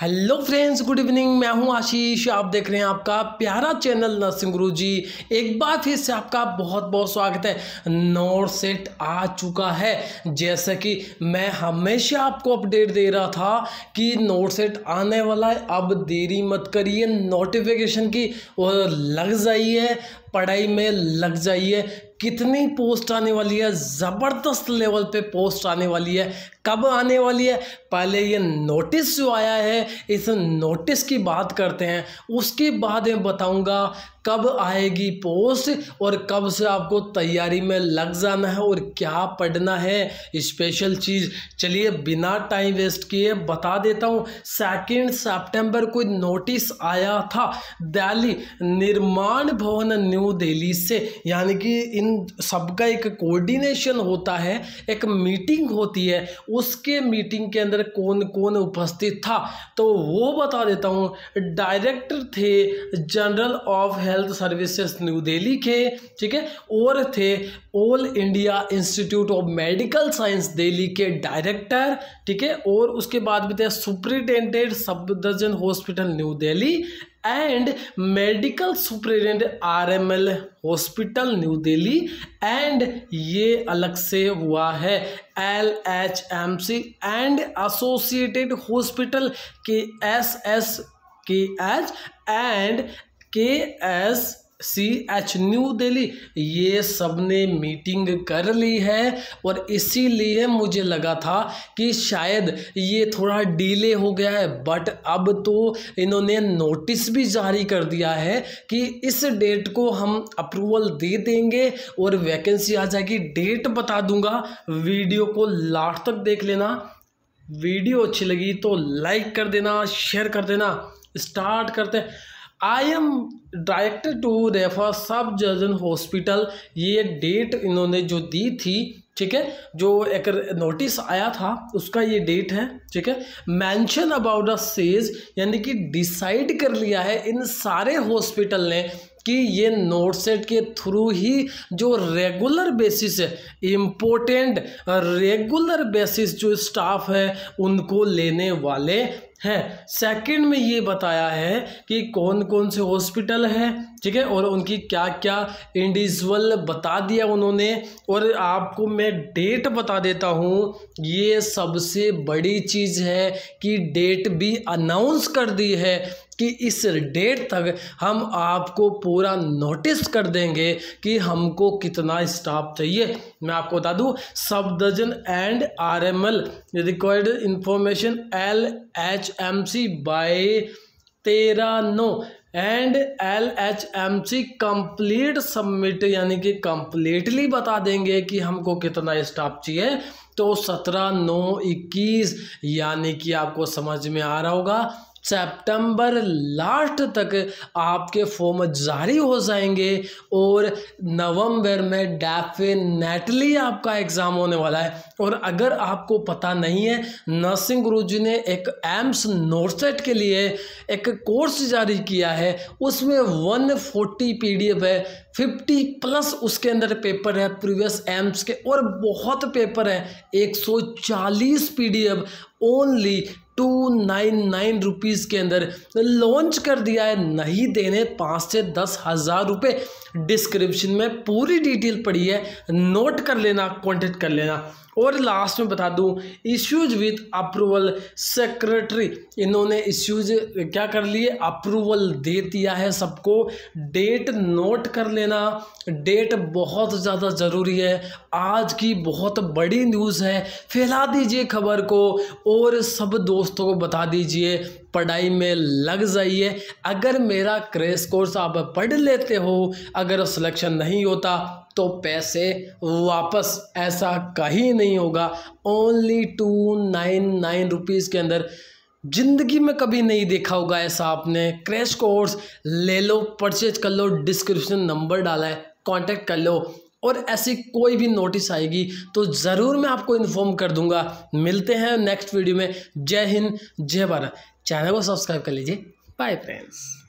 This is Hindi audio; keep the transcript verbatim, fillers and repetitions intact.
Hello friends, good evening. मैं हूं आशीष। आप देख रहे हैं आपका प्यारा चैनल नरसिंह गुरु जी। एक बार फिर से आपका बहुत बहुत स्वागत है। नॉर्सेट आ चुका है। जैसा कि मैं हमेशा आपको अपडेट दे रहा था कि नॉर्सेट आने वाला है, अब देरी मत करिए। नोटिफिकेशन की और लग जाइए, पढ़ाई में लग जाइए। कितनी पोस्ट आने वाली है, ज़बरदस्त लेवल पे पोस्ट आने वाली है। कब आने वाली है, पहले ये नोटिस जो आया है, इस नोटिस की बात करते हैं। उसके बाद मैं बताऊंगा कब आएगी पोस्ट और कब से आपको तैयारी में लग जाना है और क्या पढ़ना है, स्पेशल चीज़। चलिए बिना टाइम वेस्ट किए बता देता हूँ। सेकेंड सितंबर को नोटिस आया था दिल्ली निर्माण भवन न्यू दिल्ली से, यानी कि इन सबका एक कोऑर्डिनेशन होता है, एक मीटिंग होती है। उसके मीटिंग के अंदर कौन कौन उपस्थित था तो वो बता देता हूँ। डायरेक्टर थे general of health services New Delhi के, ठीक है, और थे all India institute of medical science Delhi के डायरेक्टर, ठीक है, और उसके बाद भी थे superintendent Safdarjung hospital New Delhi and medical superintendent RML hospital New Delhi, and ये अलग से हुआ है एलएचएमसी एंड एसोसिएटेड हॉस्पिटल के S S K H and K S C H New Delhi. ये सब ने मीटिंग कर ली है और इसीलिए मुझे लगा था कि शायद ये थोड़ा डिले हो गया है, बट अब तो इन्होंने नोटिस भी जारी कर दिया है कि इस डेट को हम अप्रूवल दे देंगे और वैकेंसी आ जाएगी। डेट बता दूंगा, वीडियो को लास्ट तक देख लेना। वीडियो अच्छी लगी तो लाइक कर देना, शेयर कर देना। स्टार्ट करते हैं। I am director to refer Safdarjung hospital, ये डेट इन्होंने जो दी थी, ठीक है, जो एक नोटिस आया था उसका ये डेट है, ठीक है। मेंशन अबाउट द सेज, यानी कि डिसाइड कर लिया है इन सारे हॉस्पिटल ने कि ये नॉर्सेट के थ्रू ही जो रेगुलर बेसिस है, इम्पोर्टेंट रेगुलर बेसिस जो स्टाफ है उनको लेने वाले हैं। सेकंड में ये बताया है कि कौन कौन से हॉस्पिटल हैं, ठीक है, और उनकी क्या क्या इंडिविजुअल बता दिया उन्होंने। और आपको मैं डेट बता देता हूँ, ये सबसे बड़ी चीज़ है कि डेट भी अनाउंस कर दी है कि इस डेट तक हम आपको पूरा नोटिस कर देंगे कि हमको कितना स्टाफ चाहिए। मैं आपको बता दूँ, Safdarjung and RML required information LHMC by तेरह नौ एंड एलएचएमसी कंप्लीट सबमिट, यानी कि कंप्लीटली बता देंगे कि हमको कितना स्टाफ चाहिए। तो सत्रह नौ इक्कीस, यानी कि आपको समझ में आ रहा होगा सितंबर लास्ट तक आपके फॉर्म जारी हो जाएंगे और नवंबर में डेफिनेटली आपका एग्ज़ाम होने वाला है। और अगर आपको पता नहीं है, नरसिंह गुरु जी ने एक एम्स नॉर्सेट के लिए एक कोर्स जारी किया है, उसमें एक सौ चालीस पीडीएफ है, पचास प्लस उसके अंदर पेपर है प्रीवियस एम्स के, और बहुत पेपर है, एक सौ चालीस PDF only two nine nine rupees के अंदर लॉन्च कर दिया है। नहीं देने पाँच से दस हज़ार रुपये। डिस्क्रिप्शन में पूरी डिटेल पड़ी है, नोट कर लेना, कॉन्टेक्ट कर लेना। और लास्ट में बता दूं, इश्यूज विद अप्रूवल सेक्रेटरी, इन्होंने इश्यूज क्या कर लिए, अप्रूवल दे दिया है सबको। डेट नोट कर लेना, डेट बहुत ज़्यादा ज़रूरी है। आज की बहुत बड़ी न्यूज़ है, फैला दीजिए खबर को और सब दोस्तों को बता दीजिए, पढ़ाई में लग जाइए। अगर मेरा क्रैश कोर्स आप पढ़ लेते हो, अगर सिलेक्शन नहीं होता तो पैसे वापस, ऐसा कहीं नहीं होगा। Only two nine nine rupees के अंदर, ज़िंदगी में कभी नहीं देखा होगा ऐसा आपने। क्रैश कोर्स ले लो, परचेज कर लो, डिस्क्रिप्शन नंबर डाला है, कांटेक्ट कर लो। और ऐसी कोई भी नोटिस आएगी तो ज़रूर मैं आपको इन्फॉर्म कर दूंगा। मिलते हैं नेक्स्ट वीडियो में। जय हिंद, जय भारत। चैनल को सब्सक्राइब कर लीजिए। Bye friends.